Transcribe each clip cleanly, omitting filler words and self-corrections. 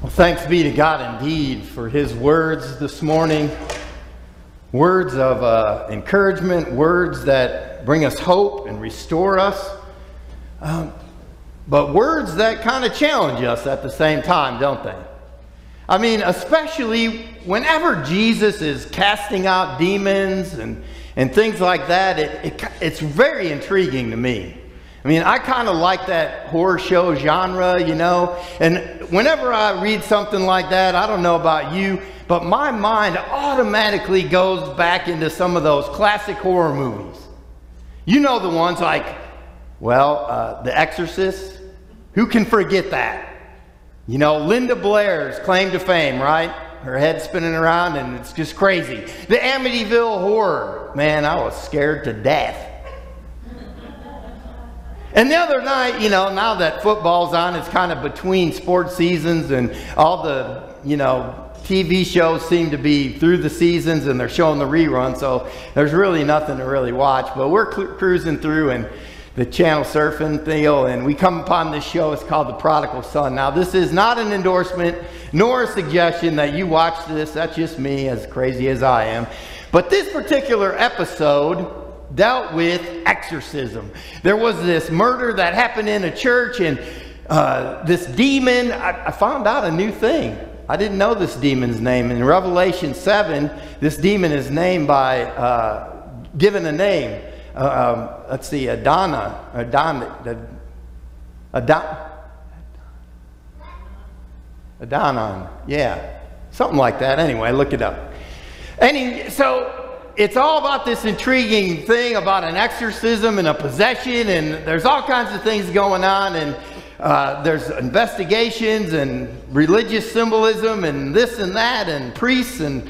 Well, thanks be to God indeed for his words this morning. Words of encouragement, words that bring us hope and restore us. But words that kind of challenge us at the same time, don't they? I mean, especially whenever Jesus is casting out demons and things like that, it's very intriguing to me. I mean, I kind of like that horror show genre, you know, and whenever I read something like that, I don't know about you, but my mind automatically goes back into some of those classic horror movies. You know, the ones like, well, The Exorcist. Who can forget that? You know, Linda Blair's claim to fame, right? Her head spinning around and it's just crazy. The Amityville Horror. Man, I was scared to death. And the other night, you know, now that football's on, it's kind of between sports seasons and all the, you know, TV shows seem to be through the seasons and they're showing the rerun. So there's really nothing to really watch, but we're cruising through and the channel surfing deal, and we come upon this show. It's called The Prodigal Son. Now, this is not an endorsement nor a suggestion that you watch this. That's just me, as crazy as I am. But this particular episode dealt with exorcism. There was this murder that happened in a church, and this demon, I found out a new thing. I didn't know this demon's name. In Revelation 7, this demon is named by, given a name. Let's see, Adon, yeah, something like that. Anyway, look it up. So it's all about this intriguing thing about an exorcism and a possession, and there's all kinds of things going on, and there's investigations and religious symbolism and this and that and priests and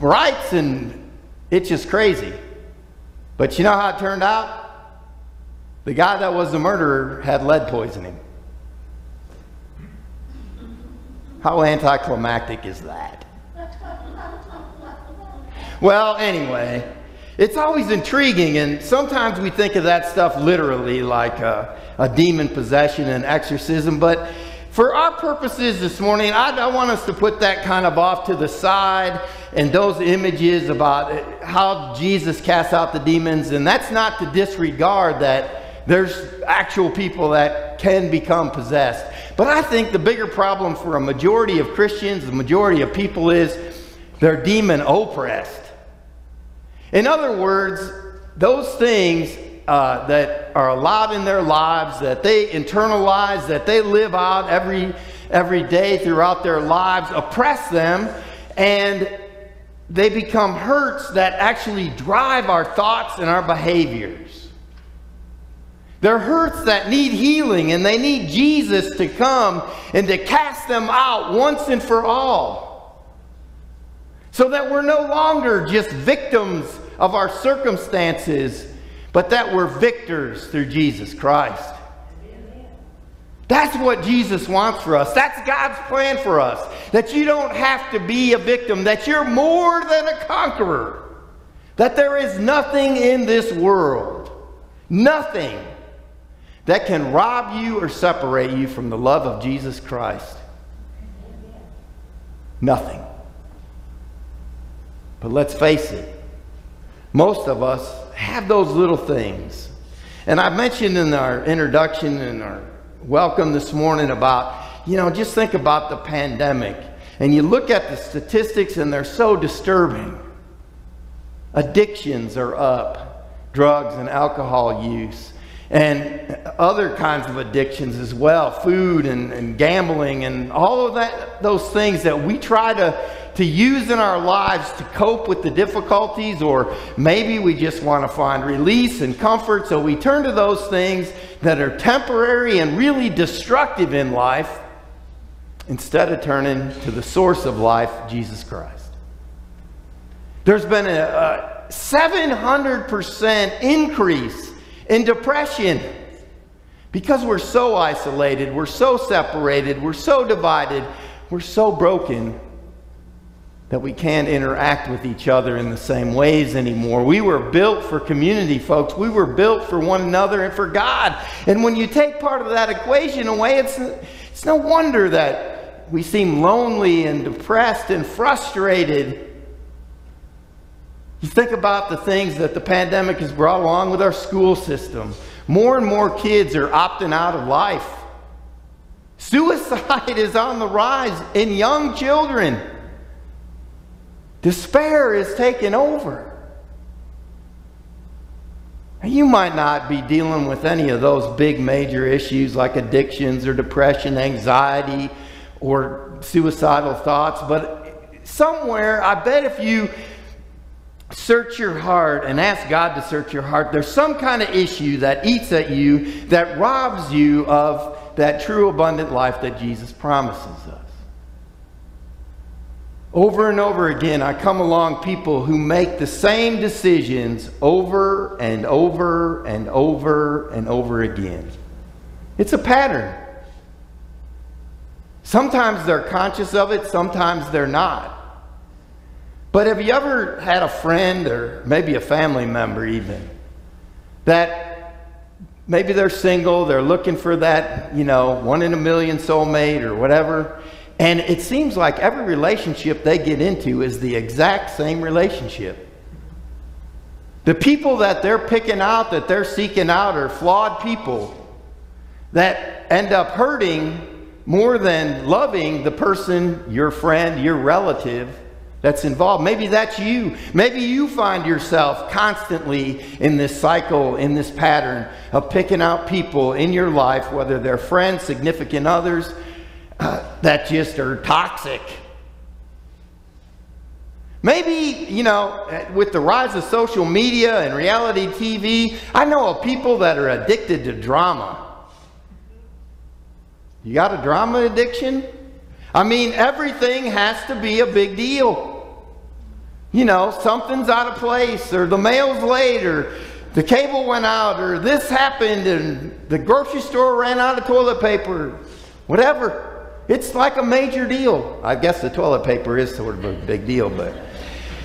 rites, and it's just crazy. But you know how it turned out? The guy that was the murderer had lead poisoning. How anticlimactic is that? Well, anyway, it's always intriguing, and sometimes we think of that stuff literally, like a demon possession and exorcism, but for our purposes this morning, I want us to put that kind of off to the side, and those images about how Jesus casts out the demons. And that's not to disregard that there's actual people that can become possessed. But I think the bigger problem for a majority of Christians, the majority of people, is they're demon oppressed. In other words, those things that are allowed in their lives, that they internalize, that they live out every day throughout their lives, oppress them, and they become hurts that actually drive our thoughts and our behaviors. They're hurts that need healing, and they need Jesus to come and to cast them out once and for all, so that we're no longer just victims of our circumstances, but that we're victors through Jesus Christ. Amen. That's what Jesus wants for us. That's God's plan for us. That you don't have to be a victim. That you're more than a conqueror. That there is nothing in this world, nothing that can rob you or separate you from the love of Jesus Christ. Amen. Nothing. But let's face it. Most of us have those little things. And I mentioned in our introduction and our welcome this morning about, you know, just think about the pandemic. And you look at the statistics and they're so disturbing. Addictions are up. Drugs and alcohol use. And other kinds of addictions as well. Food and gambling and all of that, those things that we try to use in our lives to cope with the difficulties, or maybe we just want to find release and comfort, so we turn to those things that are temporary and really destructive in life instead of turning to the source of life, Jesus Christ. There's been a 700% increase in depression because we're so isolated, we're so separated, we're so divided, we're so broken that we can't interact with each other in the same ways anymore. We were built for community, folks. We were built for one another and for God. And when you take part of that equation away, it's no wonder that we seem lonely and depressed and frustrated. You think about the things that the pandemic has brought along with our school system. More and more kids are opting out of life. Suicide is on the rise in young children. Despair is taking over. You might not be dealing with any of those big major issues like addictions or depression, anxiety, or suicidal thoughts, but somewhere, I bet if you search your heart and ask God to search your heart, there's some kind of issue that eats at you that robs you of that true abundant life that Jesus promises us. Over and over again, I come along people who make the same decisions over and over and over and over again. It's a pattern. Sometimes they're conscious of it, sometimes they're not. But have you ever had a friend, or maybe a family member even, that maybe they're single, they're looking for that, you know, 1 in a million soulmate or whatever, and it seems like every relationship they get into is the exact same relationship. The people that they're picking out, that they're seeking out, are flawed people that end up hurting more than loving the person, your friend, your relative, that's involved. Maybe that's you. Maybe you find yourself constantly in this cycle, in this pattern of picking out people in your life, whether they're friends, significant others, that just are toxic. Maybe, you know, with the rise of social media and reality TV, I know of people that are addicted to drama. You got a drama addiction? I mean, everything has to be a big deal. You know, something's out of place, or the mail's late, or the cable went out, or this happened, and the grocery store ran out of toilet paper. Whatever, it's like a major deal. I guess the toilet paper is sort of a big deal, but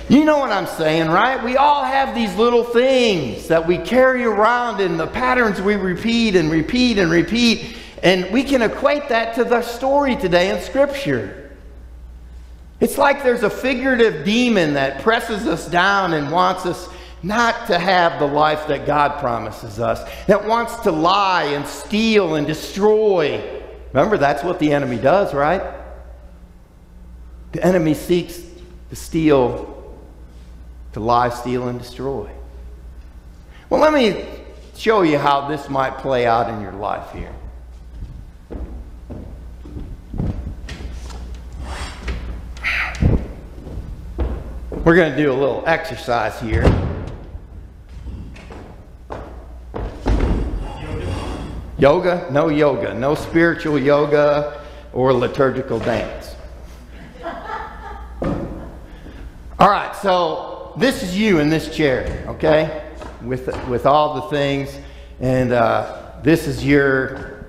you know what I'm saying, right? We all have these little things that we carry around, and the patterns we repeat and repeat and repeat, and we can equate that to the story today in Scripture. It's like there's a figurative demon that presses us down and wants us not to have the life that God promises us, that wants to lie and steal and destroy. Remember, that's what the enemy does, right? The enemy seeks to steal, to lie, steal, and destroy. Well, let me show you how this might play out in your life here. We're going to do a little exercise here. Yoga, no spiritual yoga or liturgical dance. All right, so this is you in this chair, okay? With all the things, and this is your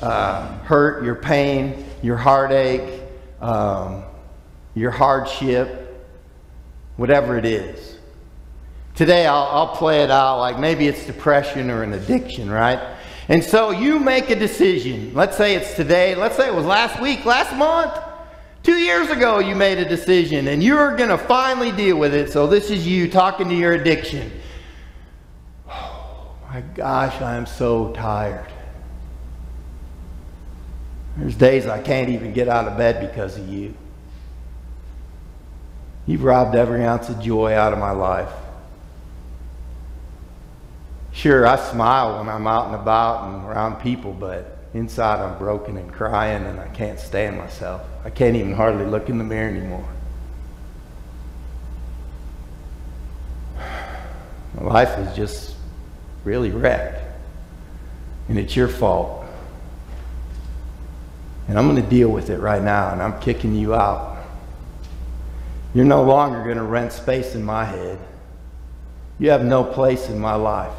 hurt, your pain, your heartache, your hardship, whatever it is. Today I'll play it out like maybe it's depression or an addiction, right? And so you make a decision. Let's say it's today. Let's say it was last week, last month. 2 years ago you made a decision, and you're going to finally deal with it. So this is you talking to your addiction. Oh my gosh, I am so tired. There's days I can't even get out of bed because of you. You've robbed every ounce of joy out of my life. Sure, I smile when I'm out and about and around people, but inside I'm broken and crying, and I can't stand myself. I can't even hardly look in the mirror anymore. My life is just really wrecked, and it's your fault. And I'm going to deal with it right now, and I'm kicking you out. You're no longer going to rent space in my head. You have no place in my life.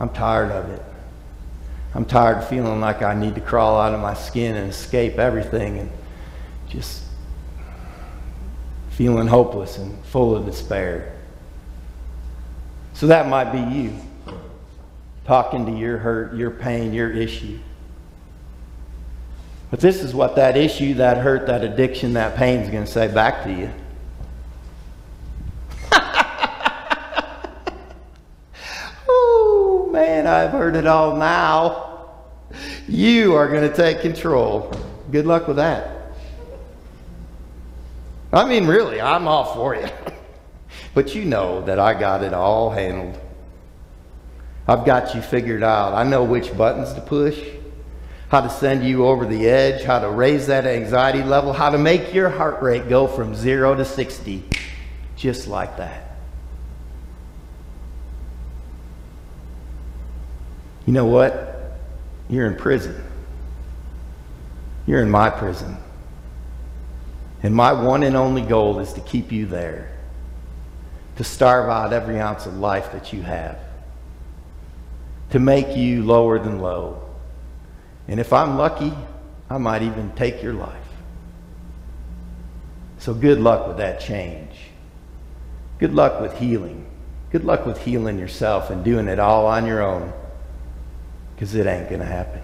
I'm tired of it. I'm tired of feeling like I need to crawl out of my skin and escape everything, and just feeling hopeless and full of despair. So that might be you, talking to your hurt, your pain, your issue. But this is what that issue, that hurt, that addiction, that pain is going to say back to you. Oh, man, I've heard it all now. You are going to take control. Good luck with that. I mean, really, I'm all for you. But you know that I got it all handled. I've got you figured out. I know which buttons to push, how to send you over the edge, how to raise that anxiety level, how to make your heart rate go from 0 to 60, just like that. You know what? You're in prison. You're in my prison. And my one and only goal is to keep you there, to starve out every ounce of life that you have, to make you lower than low. And if I'm lucky, I might even take your life. So good luck with that change. Good luck with healing. Good luck with healing yourself and doing it all on your own, because it ain't going to happen.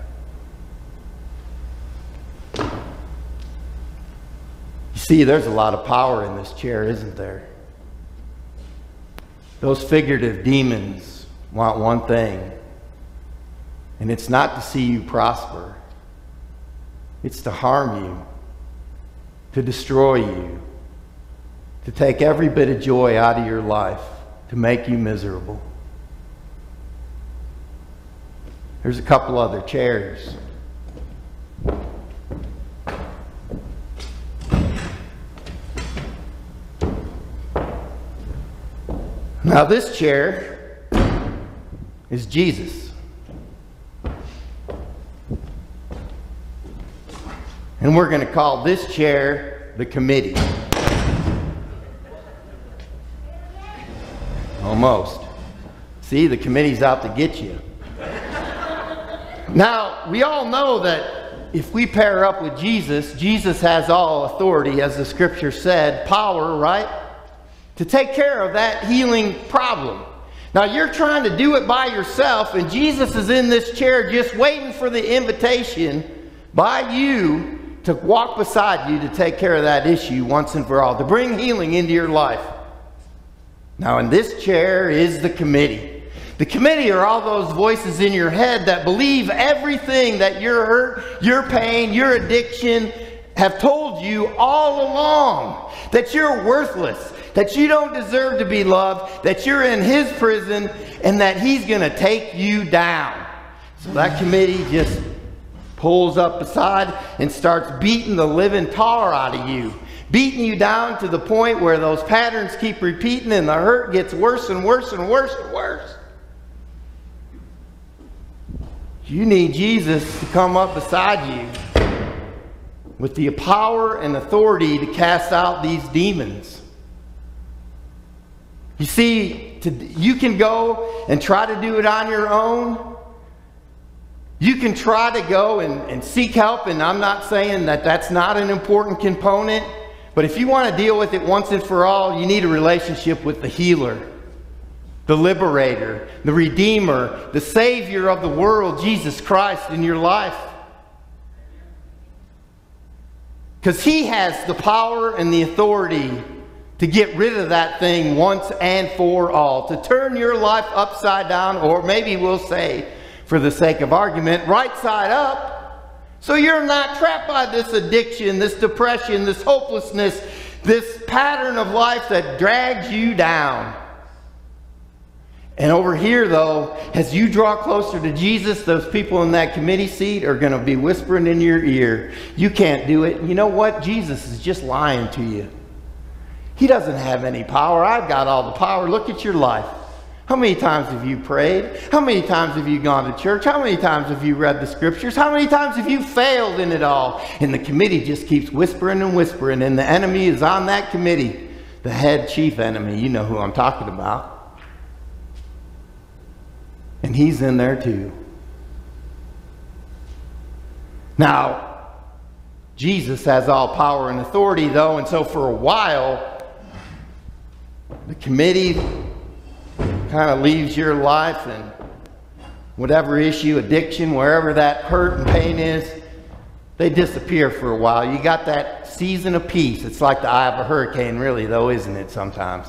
You see, there's a lot of power in this chair, isn't there? Those figurative demons want one thing, and it's not to see you prosper. It's to harm you, to destroy you, to take every bit of joy out of your life, to make you miserable. There's a couple other chairs. Now this chair is Jesus. And we're going to call this chair the committee. Almost. See, the committee's out to get you. Now, we all know that if we pair up with Jesus, Jesus has all authority, as the scripture said, power, right? To take care of that healing problem. Now, you're trying to do it by yourself, and Jesus is in this chair just waiting for the invitation by you to walk beside you to take care of that issue once and for all, to bring healing into your life. Now, in this chair is the committee. The committee are all those voices in your head that believe everything that your hurt, your pain, your addiction have told you all along, that you're worthless, that you don't deserve to be loved, that you're in his prison, and that he's going to take you down. So that committee just pulls up beside and starts beating the living tar out of you, beating you down to the point where those patterns keep repeating and the hurt gets worse and worse and worse and worse. You need Jesus to come up beside you with the power and authority to cast out these demons. You see, you can go and try to do it on your own. You can try to go and seek help, and I'm not saying that that's not an important component, but if you want to deal with it once and for all, you need a relationship with the healer, the liberator, the redeemer, the savior of the world, Jesus Christ, in your life. Because he has the power and the authority to get rid of that thing once and for all, to turn your life upside down, or maybe we'll say, for the sake of argument, right side up, so you're not trapped by this addiction, this depression, this hopelessness, this pattern of life that drags you down. And over here, though, as you draw closer to Jesus, those people in that committee seat are going to be whispering in your ear, you can't do it. You know what? Jesus is just lying to you. He doesn't have any power. I've got all the power. Look at your life. How many times have you prayed? How many times have you gone to church? How many times have you read the scriptures? How many times have you failed in it all? And the committee just keeps whispering and whispering, and the enemy is on that committee. The head chief enemy, you know who I'm talking about. And he's in there too. Now, Jesus has all power and authority though, and so for a while, the committee kind of leaves your life, and whatever issue, addiction, wherever that hurt and pain is, they disappear for a while. You got that season of peace. It's like the eye of a hurricane, really, though, isn't it, sometimes?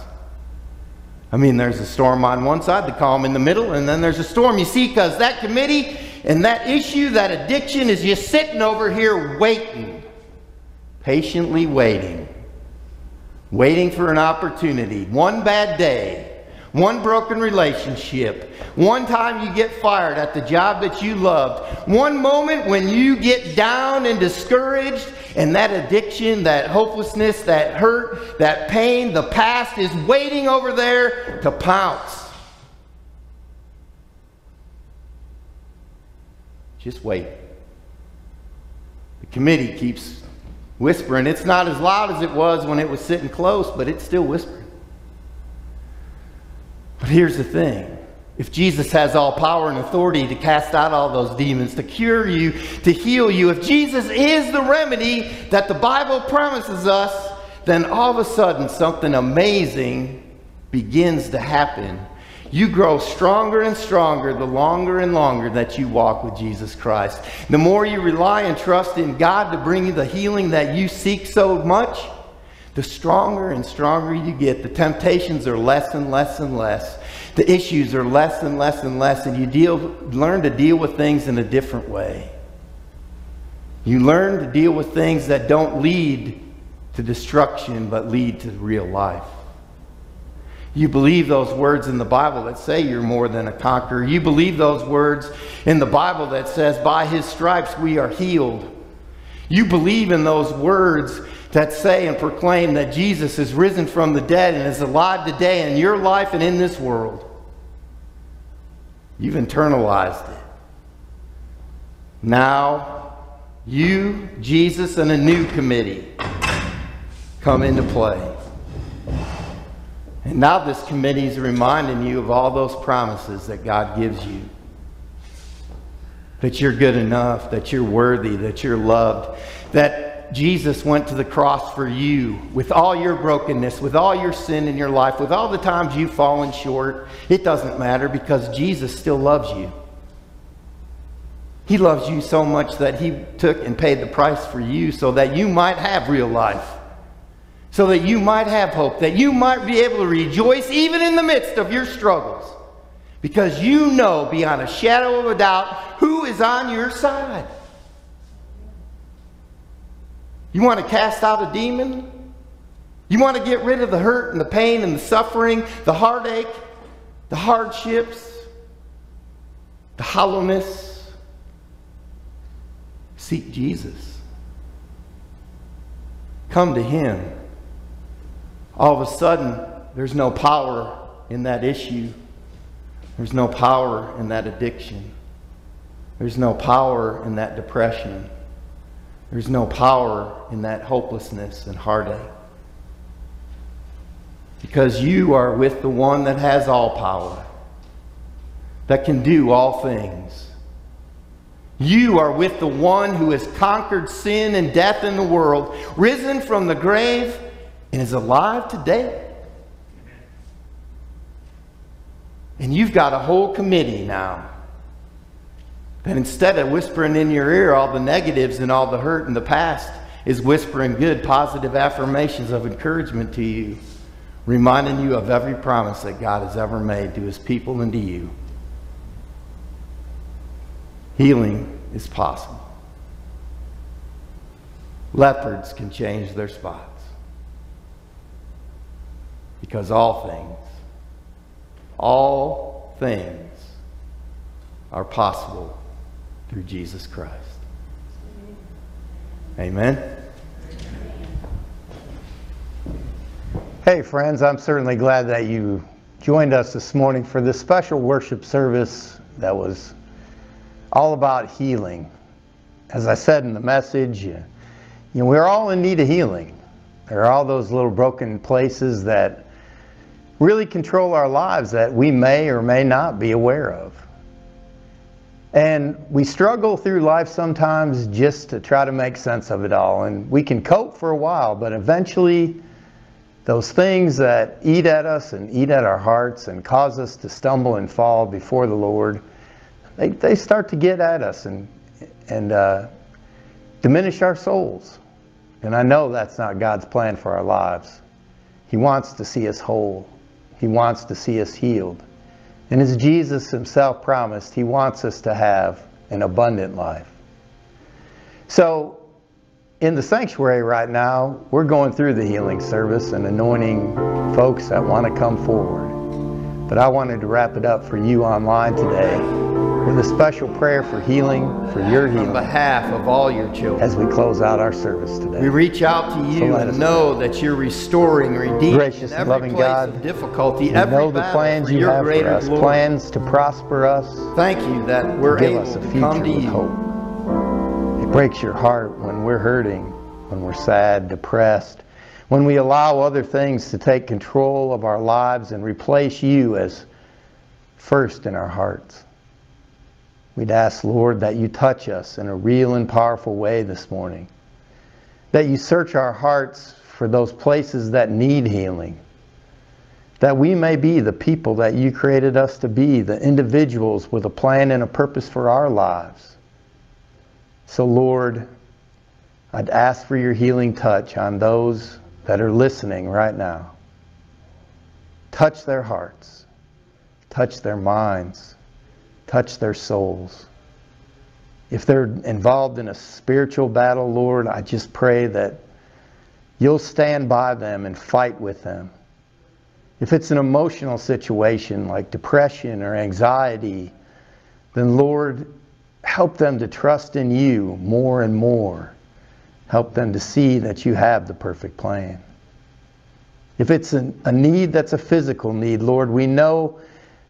I mean, there's a storm on one side, the calm in the middle, and then there's a storm. You see, because that committee and that issue, that addiction is just sitting over here waiting, patiently waiting, waiting for an opportunity. One bad day, one broken relationship, one time you get fired at the job that you loved, one moment when you get down and discouraged, and that addiction, that hopelessness, that hurt, that pain, the past is waiting over there to pounce. Just wait. The committee keeps whispering. It's not as loud as it was when it was sitting close, but it's still whispering. But here's the thing. If Jesus has all power and authority to cast out all those demons, to cure you, to heal you, if Jesus is the remedy that the Bible promises us, then all of a sudden something amazing begins to happen. You grow stronger and stronger the longer and longer that you walk with Jesus Christ. The more you rely and trust in God to bring you the healing that you seek so much, the stronger and stronger you get. The temptations are less and less and less. The issues are less and less and less. And you learn to deal with things in a different way. You learn to deal with things that don't lead to destruction, but lead to real life. You believe those words in the Bible that say you're more than a conqueror. You believe those words in the Bible that says, by his stripes we are healed. You believe in those words that say and proclaim that Jesus is risen from the dead and is alive today in your life and in this world. You've internalized it. Now, you, Jesus, and a new committee come into play. And now this committee is reminding you of all those promises that God gives you. That you're good enough, that you're worthy, that you're loved, that Jesus went to the cross for you with all your brokenness, with all your sin in your life, with all the times you've fallen short. It doesn't matter because Jesus still loves you. He loves you so much that he took and paid the price for you so that you might have real life, so that you might have hope, that you might be able to rejoice even in the midst of your struggles, because you know beyond a shadow of a doubt who is on your side. You want to cast out a demon? You want to get rid of the hurt and the pain and the suffering, the heartache, the hardships, the hollowness? Seek Jesus. Come to him. All of a sudden, there's no power in that issue. There's no power in that addiction. There's no power in that depression. There's no power in that hopelessness and heartache. Because you are with the one that has all power, that can do all things. You are with the one who has conquered sin and death in the world, risen from the grave, and is alive today. And you've got a whole committee now. And instead of whispering in your ear all the negatives and all the hurt in the past, is whispering good, positive affirmations of encouragement to you, reminding you of every promise that God has ever made to his people and to you. Healing is possible. Leopards can change their spots. Because all things are possible through Jesus Christ. Amen. Hey friends, I'm certainly glad that you joined us this morning for this special worship service that was all about healing. As I said in the message, you know, we're all in need of healing. There are all those little broken places that really control our lives that we may or may not be aware of. And we struggle through life sometimes just to try to make sense of it all. And we can cope for a while, but eventually those things that eat at us and eat at our hearts and cause us to stumble and fall before the Lord, they start to get at us and diminish our souls. And I know that's not God's plan for our lives. He wants to see us whole. He wants to see us healed. And as Jesus himself promised, he wants us to have an abundant life. So, in the sanctuary right now, we're going through the healing service and anointing folks that want to come forward. But I wanted to wrap it up for you online today with a special prayer for healing, for your healing. On behalf of all your children. As we close out our service today. We reach out to you and know that you're restoring, redeeming gracious, every loving place God, of difficulty, every know the plans you have for us, glory. Plans to prosper us. Thank you that we're able us a to come to you. Hope. It breaks your heart when we're hurting, when we're sad, depressed, when we allow other things to take control of our lives and replace you as first in our hearts. We'd ask, Lord, that you touch us in a real and powerful way this morning. That you search our hearts for those places that need healing. That we may be the people that you created us to be, the individuals with a plan and a purpose for our lives. So, Lord, I'd ask for your healing touch on those that are listening right now. Touch their hearts. Touch their minds. Touch their souls. If they're involved in a spiritual battle, Lord, I just pray that you'll stand by them and fight with them. If it's an emotional situation like depression or anxiety, then Lord, help them to trust in you more and more. Help them to see that you have the perfect plan. If it's a need that's a physical need, Lord, we know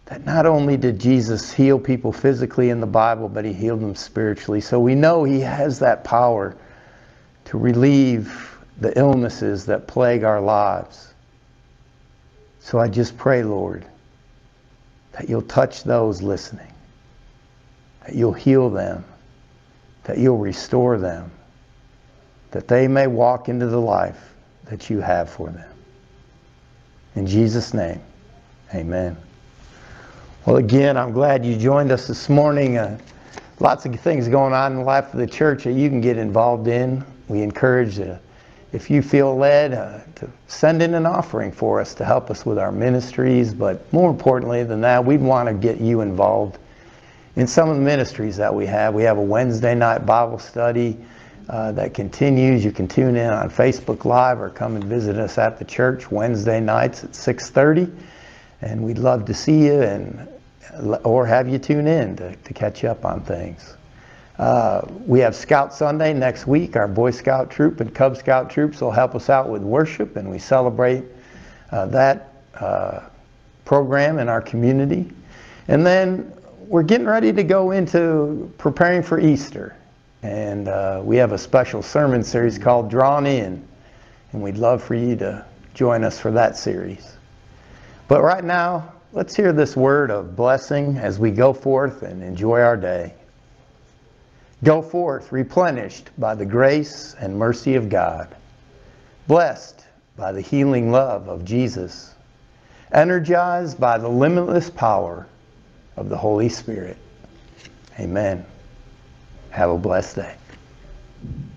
that not only did Jesus heal people physically in the Bible, but he healed them spiritually. So we know he has that power to relieve the illnesses that plague our lives. So I just pray, Lord, that you'll touch those listening, that you'll heal them, that you'll restore them, that they may walk into the life that you have for them. In Jesus' name, amen. Well, again, I'm glad you joined us this morning. Lots of things going on in the life of the church that you can get involved in. We encourage you, if you feel led, to send in an offering for us to help us with our ministries. But more importantly than that, we want to get you involved in some of the ministries that we have. We have a Wednesday night Bible study that continues. You can tune in on Facebook Live or come and visit us at the church Wednesday nights at 6:30. And we'd love to see you and or have you tune in to catch up on things. We have Scout Sunday next week. Our Boy Scout troop and Cub Scout troops will help us out with worship, and we celebrate that program in our community. And then we're getting ready to go into preparing for Easter. And we have a special sermon series called Drawn In, and we'd love for you to join us for that series. But right now, let's hear this word of blessing as we go forth and enjoy our day. Go forth replenished by the grace and mercy of God, blessed by the healing love of Jesus, energized by the limitless power of the Holy Spirit. Amen. Have a blessed day.